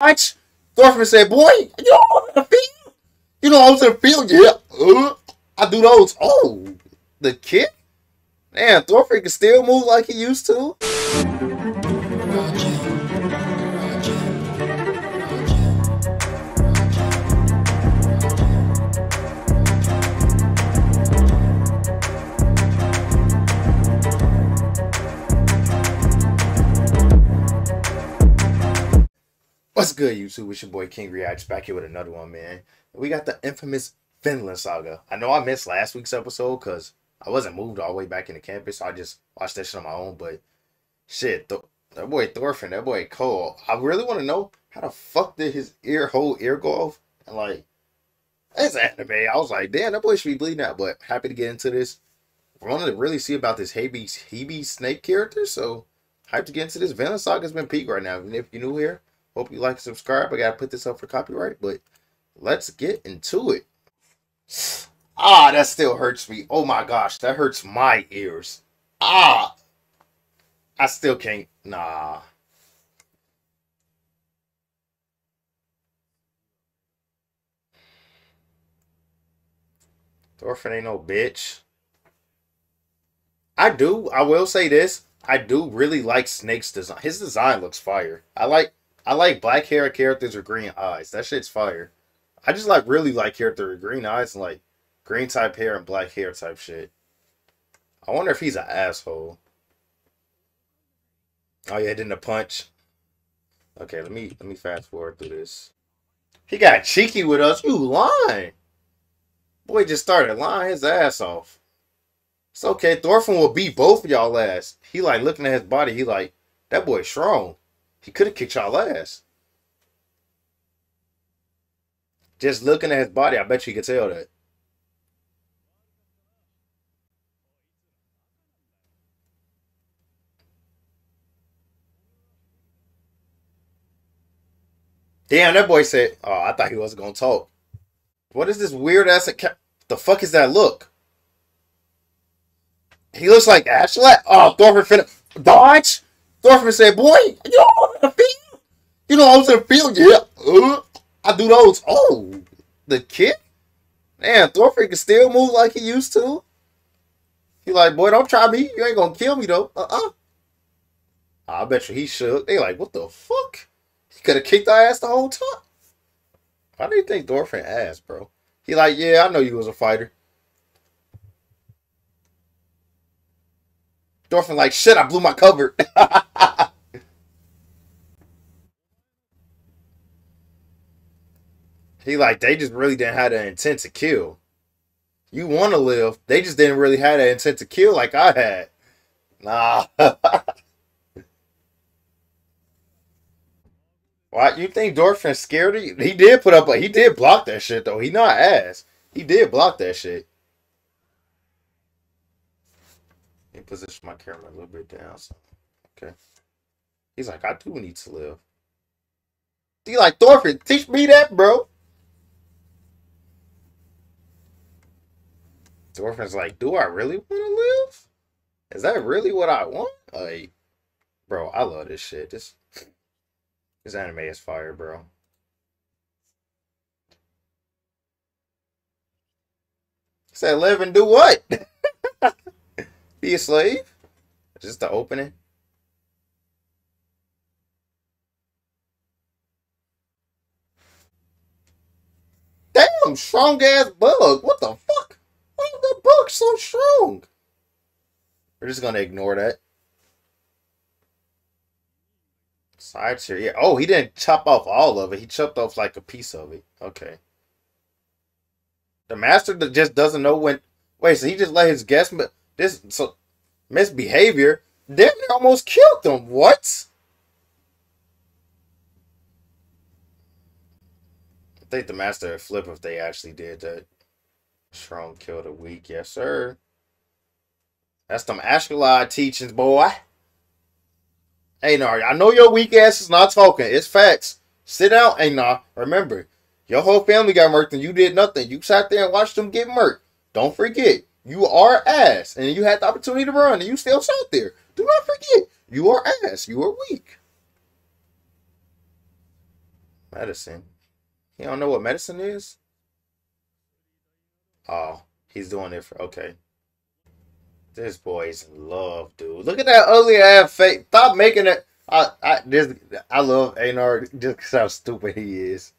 much. Thorfinn said, boy, you don't want to feel? You don't want to feel? Yeah. I do those. Oh, the kick? Man, Thorfinn can still move like he used to. What's good, YouTube? It's your boy KingReacts back here with another one, man. We got the infamous Vinland Saga. I know I missed last week's episode because I wasn't moved all the way back into campus. So I just watched that shit on my own. But shit, that boy Thorfinn, that boy Cole. I really want to know how the fuck did his whole ear go off? And like, that's anime. I was like, damn, that boy should be bleeding out. But happy to get into this. I wanted to really see about this Hebe snake character. So hyped to get into this. Vinland Saga has been peak right now. And if you're new here, hope you like and subscribe. I gotta put this up for copyright, but let's get into it. Ah, that still hurts me. Oh my gosh, that hurts my ears. Ah, I still can't. Nah. Thorfinn ain't no bitch. I will say this. I do really like Snake's design. His design looks fire. I like black hair characters with green eyes. That shit's fire. I just really like characters with green eyes and like green type hair and black hair type shit. I wonder if he's an asshole. Oh yeah, didn't a punch. Okay, let me fast forward through this. He got cheeky with us. You lying. Boy just started lying his ass off. It's okay, Thorfinn will beat both of y'all ass. He like looking at his body, he like, that boy's strong. He could have kicked y'all ass. Just looking at his body, I bet you could tell that. Damn, that boy said, oh, I thought he wasn't going to talk. What is this weird ass account? The fuck is that look? He looks like Askeladd. Oh, Thorfinn finna dodge? Thorfinn said, boy, you don't want to feel? You don't want to feel? Yeah. I do those. Oh, the kick? Man, Thorfinn can still move like he used to. He like, boy, don't try me. You ain't going to kill me, though. I bet you he shook. They like, what the fuck? He could have kicked our ass the whole time. Why do you think Thorfinn ass, bro? He like, yeah, I know you was a fighter. Thorfinn like, shit, I blew my cover. He like, they just really didn't have the intent to kill. You want to live. They just didn't really have the intent to kill like I had. Nah. Why, you think Thorfinn's scared of you? He did put up, he did block that shit, though. He not ass. He did block that shit. Position my camera a little bit down. So. Okay. He's like, I do need to live. He like, Thorfinn, teach me that, bro. Thorfinn's like, do I really want to live? Is that really what I want? Like, bro, I love this shit. This anime is fire, bro. He said, live and do what? Be a slave? Just the opening. Damn, strong ass bug. What the fuck? Why is that bug so strong? We're just gonna ignore that. Sides here, yeah. Oh, he didn't chop off all of it. He chopped off like a piece of it. Okay. The master just doesn't know when. Wait, so he just let his guest. This so misbehavior, damn near almost killed them. What? I think the master would flip if they actually did that. Strong kill the weak, yes sir. That's them Askeladd teachings, boy. Anar, I know your weak ass is not talking. It's facts. Sit down, Anar. Remember, your whole family got murked and you did nothing. You sat there and watched them get murked. Don't forget. You are ass, and you had the opportunity to run, and you still sat there. Do not forget, you are ass. You are weak. Medicine? He don't know what medicine is? Oh, he's doing it for... Okay. This boy is in love, dude. Look at that ugly ass face. Stop making it... I love Einar just because how stupid he is.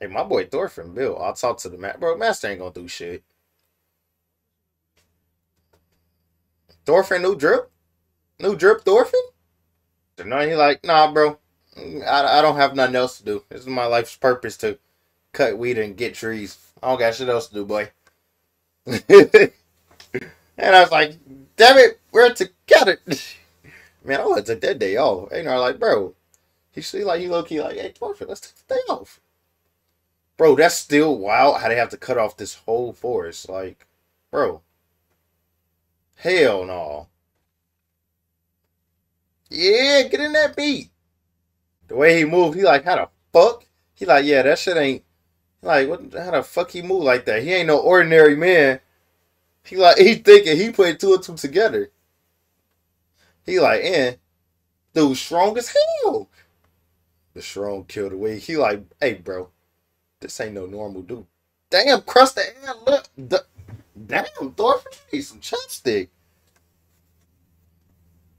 Hey, my boy Thorfinn, Bill. I'll talk to the master. Bro, master ain't gonna do shit. Thorfinn, new drip? New drip Thorfinn? No, he like, nah, bro. I don't have nothing else to do. This is my life's purpose, to cut weed and get trees. I don't got shit else to do, boy. And I was like, damn it, we're together. Man, I would have took that day off. And I was like, bro, he low-key like, hey, Thorfinn, let's take the day off. Bro, that's still wild how they have to cut off this whole forest. Like, bro. Hell no. Yeah, get in that beat. The way he moved, he like, how the fuck? He like, yeah, that shit ain't... Like, what? How the fuck he move like that? He ain't no ordinary man. He like, he thinking he put two and two together. He like, dude, strong as hell. The strong killed the weak. He like, hey, bro, this ain't no normal dude. Damn, crust the air, look. Damn, Thorfinn, you need some chopstick.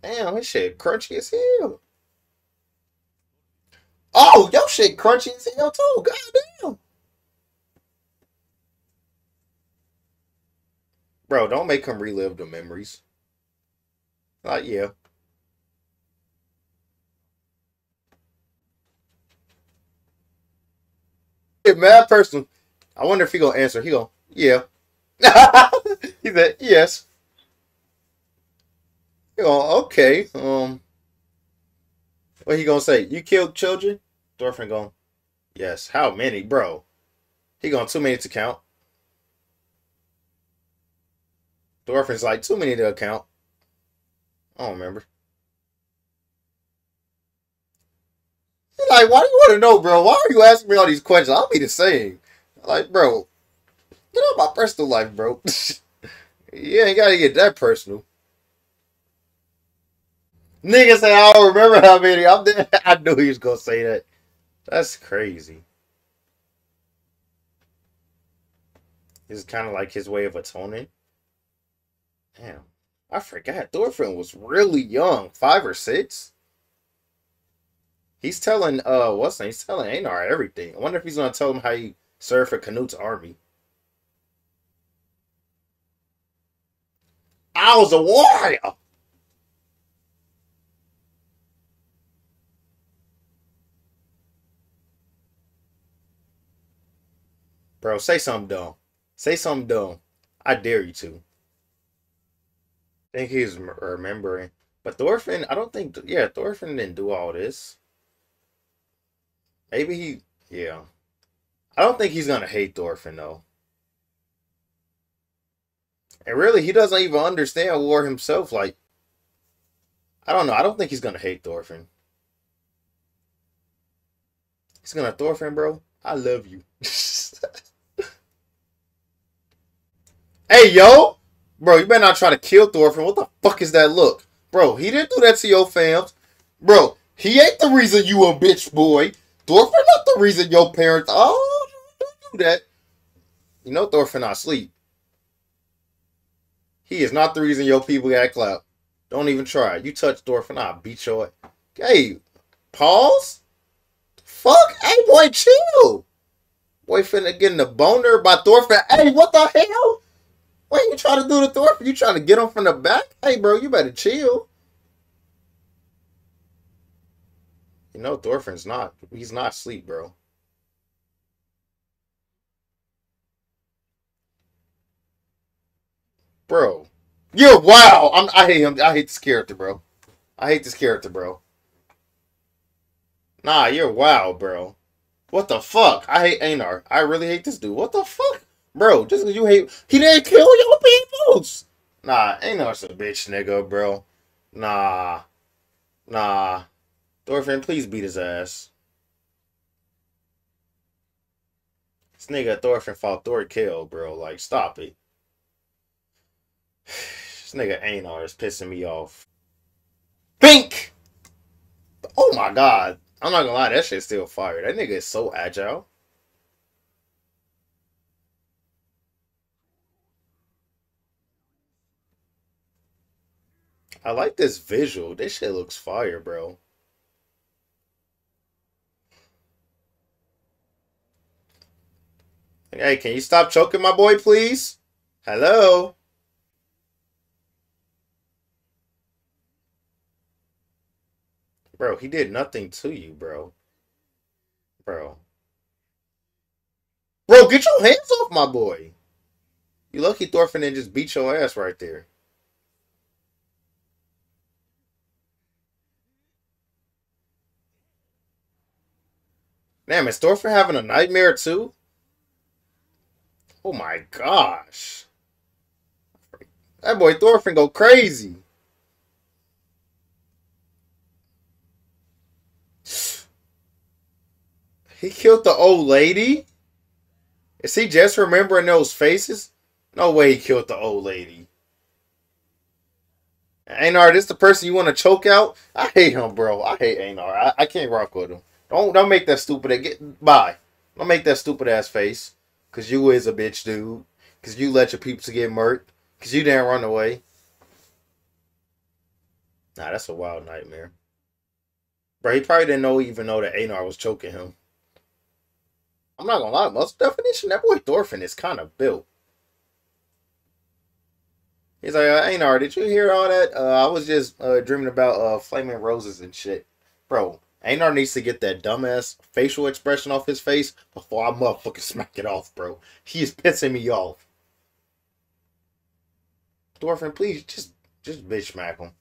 Damn, his shit crunchy as hell. Oh, your shit crunchy as hell too. God damn. Bro, don't make him relive the memories. Like, yeah. Mad person. I wonder if he gonna answer. He go, yeah. He said, yes. He go, okay. What he gonna say? You killed children? Thorfinn going, yes. How many, bro? He going, too many to count. Thorfinn's like, too many to count. I don't remember. He's like, why do you want to know, bro? Why are you asking me all these questions? I'll be the same. Like, bro, get out of my personal life, bro. You ain't got to get that personal. Nigga say, I don't remember how many. I knew he was going to say that. That's crazy. It's kind of like his way of atoning. Damn. I forgot Thorfinn was really young, 5 or 6. He's telling he's telling Einar everything. I wonder if he's gonna tell him how he served for Canute's army. I was a warrior. Bro, say something dumb. Say something dumb. I dare you to. I think he's remembering. But Thorfinn, I don't think... Yeah, Thorfinn didn't do all this. Maybe he... Yeah. I don't think he's going to hate Thorfinn, though. And really, he doesn't even understand war himself. Like, I don't know. I don't think he's going to hate Thorfinn. He's going to... Thorfinn, bro, I love you. Hey, yo! Bro, you better not try to kill Thorfinn. What the fuck is that look? Bro, he didn't do that to your fams. Bro, he ain't the reason you a bitch boy. Thorfinn not the reason your parents... Oh, don't do that. You know Thorfinn not sleep. He is not the reason your people got clapped. Don't even try. You touch Thorfinn, I'll beat your... Hey, pause? Fuck? Hey, boy, chill. Boy finna get in a boner by Thorfinn. Hey, what the hell? What are you trying to do to Thorfinn? You trying to get him from the back? Hey, bro, you better chill. You know Thorfinn's not. He's not asleep, bro. Bro. Yeah, wow. I hate him. I hate this character, bro. I hate this character, bro. Nah, you're wow, bro. What the fuck? I hate Einar. I really hate this dude. What the fuck? Bro, just because you hate... He didn't kill your peoples! Nah, ain't no such a bitch, nigga, bro. Nah. Nah. Thorfinn, please beat his ass. This nigga Thorfinn fought Thorkell, bro. Like, stop it. This nigga Einar is pissing me off. Pink! Oh my god. I'm not gonna lie, that shit's still fire. That nigga is so agile. I like this visual. This shit looks fire, bro. Hey, can you stop choking my boy, please? Hello? Bro, he did nothing to you, bro. Bro, get your hands off my boy. You lucky Thorfinn didn't just beat your ass right there. Damn, is Thorfinn having a nightmare too? Oh my gosh. That boy Thorfinn go crazy. He killed the old lady? Is he just remembering those faces? No way he killed the old lady. Einar, this the person you want to choke out? I hate him, bro. I hate Einar. I can't rock with him. Don't make that stupid. Bye. Don't make that stupid ass face. Cause you is a bitch, dude. Cause you let your peeps get murked. Cause you didn't run away. Nah, that's a wild nightmare. Bro, he probably didn't even know that Einar was choking him. I'm not gonna lie, most definition, that boy Thorfinn is kind of built. He's like, Einar, did you hear all that? I was just dreaming about flaming roses and shit. Bro, Einar needs to get that dumbass facial expression off his face before I motherfucking smack it off, bro. He is pissing me off. Thorfinn, please, just bitch smack him.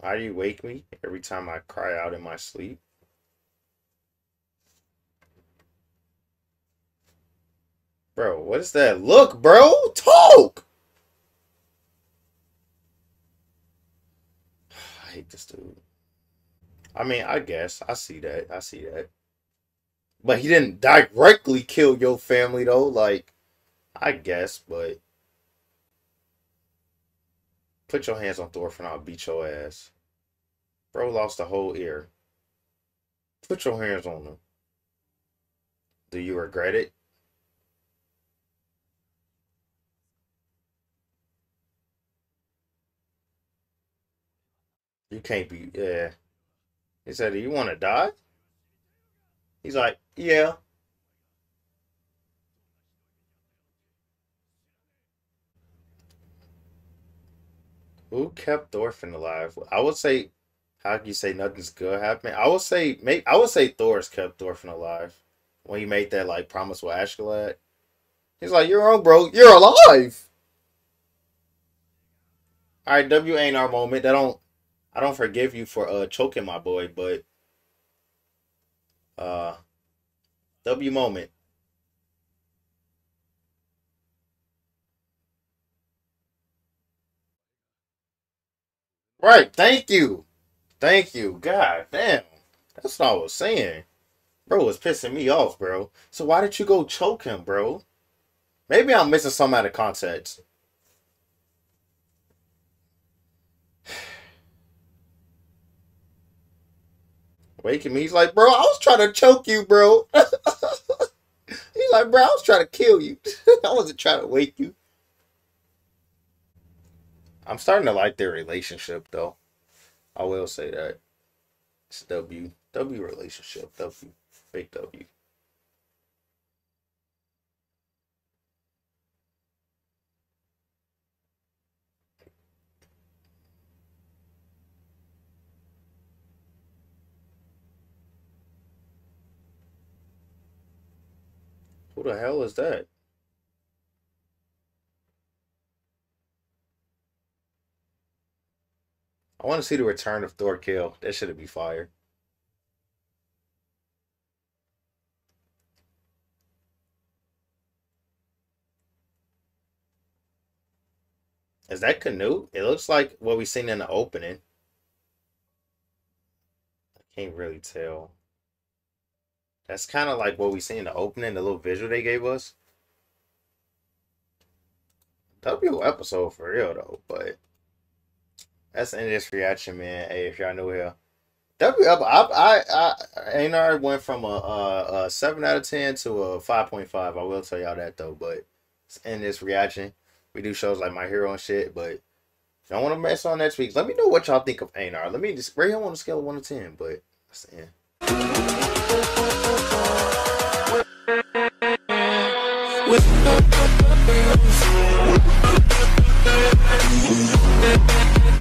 Why do you wake me every time I cry out in my sleep? Bro, what is that? Look, bro! Talk! I hate this dude. I mean, I guess. I see that. I see that. But he didn't directly kill your family, though. Like, I guess, but... Put your hands on Thorfinn, I'll beat your ass. Bro lost the whole ear. Put your hands on him. Do you regret it? You can't be, yeah. He said, do you want to die? He's like, yeah. Who kept Thorfinn alive? I would say, how can you say nothing's good happening? I would say, Thor's kept Thorfinn alive when he made that like promise with Askeladd. He's like, you're wrong, bro. You're alive. All right, W ain't our moment. I don't forgive you for choking my boy, but W moment. Right, thank you. Thank you. God damn. That's what I was saying. Bro was pissing me off, bro. So why did you go choke him, bro? Maybe I'm missing something out of context. Waking me, he's like, bro, I was trying to choke you, bro. He's like, bro, I was trying to kill you. I wasn't trying to wake you. I'm starting to like their relationship, though. I will say that. It's W. W relationship. W. Big W. Who the hell is that? I want to see the return of Thorkell. That should be fire. Is that Canute? It looks like what we seen in the opening. I can't really tell. That's kind of like what we seen in the opening, the little visual they gave us. W episode for real though, but That's the end of this reaction, man. Hey, if y'all new here, I went from a 7 out of 10 to a 5.5. I will tell y'all that though, but it's in this reaction. We do shows like My Hero and shit, but if y'all want to mess on next week, let me know what y'all think of Anar. Let me just rate him on a scale of 1 to 10, but that's the end. With